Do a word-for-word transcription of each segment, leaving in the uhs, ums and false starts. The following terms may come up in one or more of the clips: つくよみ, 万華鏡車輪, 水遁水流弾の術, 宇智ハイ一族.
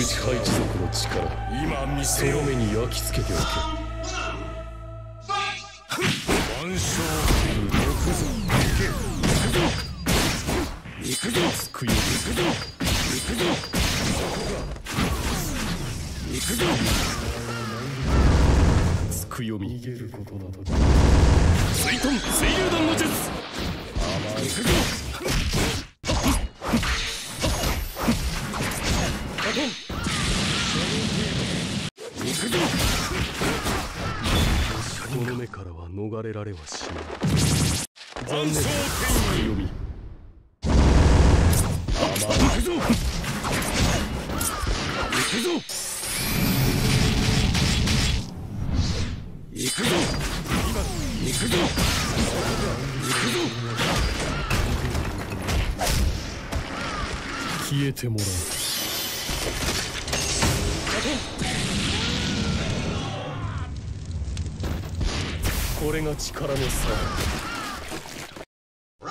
宇智ハイ一族の力、今見せよ。その目に焼き付けておけ。万象行くぞ行くぞ行くぞ救い行くぞ行くぞ行くぞ救いを逃げることなど水遁水流弾の術行くぞからは逃れられはしない。残念だ。読み。行くぞ。行くぞ。行くぞ。行くぞ。消えてもらう。これが力の差だ。無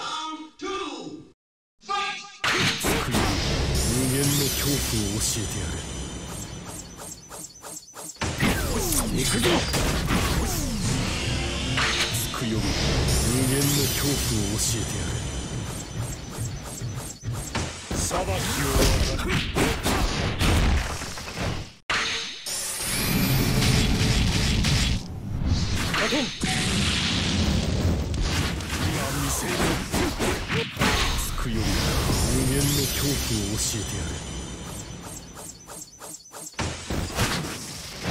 限の恐怖を教えてやる。行くぞ。つくよみ、無限の恐怖を教えてやる。裁きを渡る。恐怖を教えてや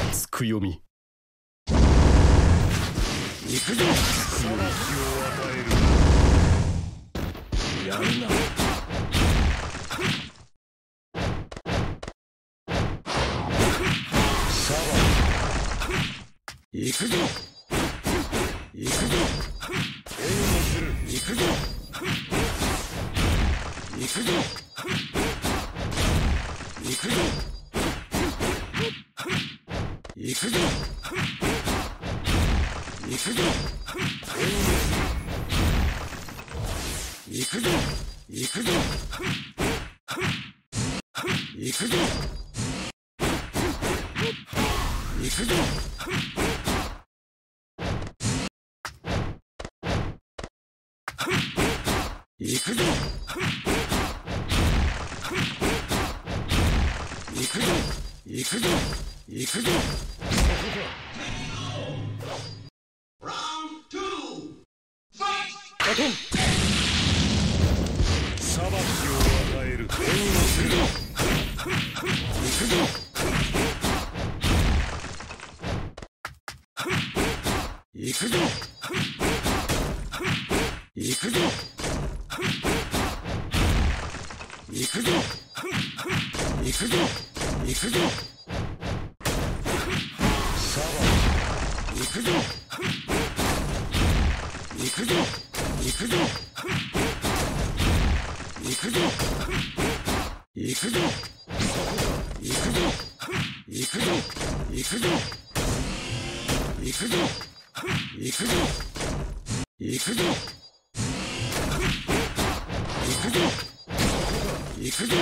る。つくよみ。行くぞ。裁きを与える。やるな。さあ。行くぞ。行くぞ。行くぞ。行くぞ。行くぞ行くぞ行くぞ行くぞ行くぞ行くぞ行くぞ行くぞ行くぞラウンドツーバトン裁きを与える。援護するぞ行くぞ行くぞ行くぞ行くぞ行くぞ行くぞ行くぞ行くぞ行くぞ行くぞ行くぞ行くぞ行くぞ行くぞ行くぞ行くぞ行くぞ行くぞ行くぞ行くぞ行くぞ行くぞ行くぞ行くぞ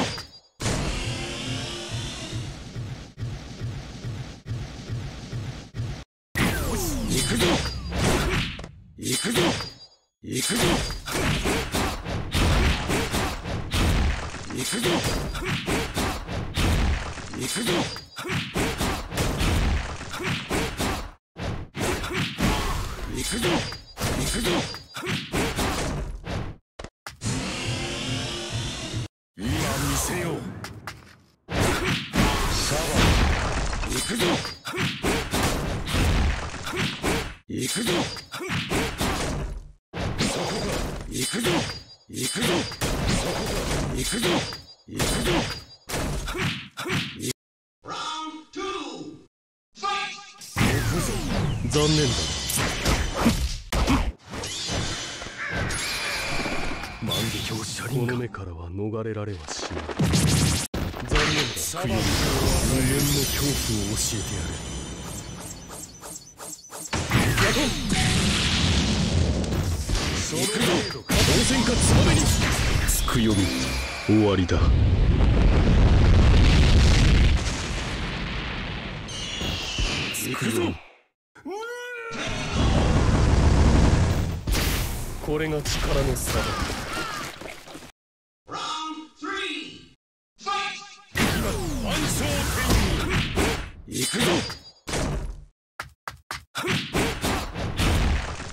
今見せよう。さあ行くぞ行くぞ行くぞ行くぞ行くぞ行くぞラウンドツーファイト。残念だ。万華鏡車輪か。この目からは逃れられはしない。残念だ。救いの無限の恐怖を教えてやる。やどん行くぞ。温泉かつまめに。つくよみ終わりだ。くぞ。これが力の差だ。 行くぞ。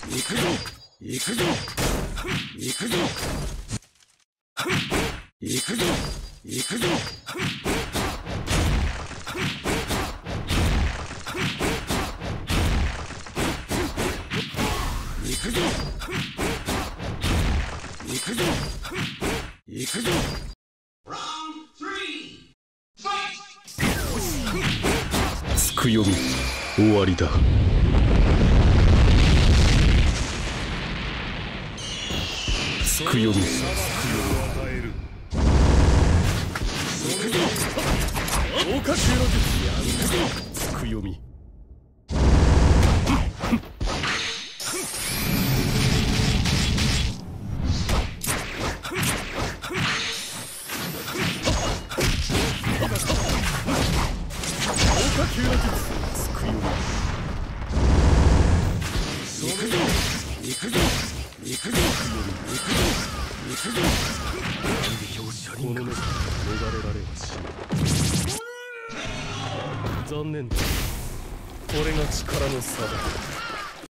行くぞ。行くぞ。行くぞ。行くぞ。行くぞ。行くぞ。行くぞ。行くぞ。 読み終わりだ。つくよみ。つくよみ。残念だ。これが力の差だ。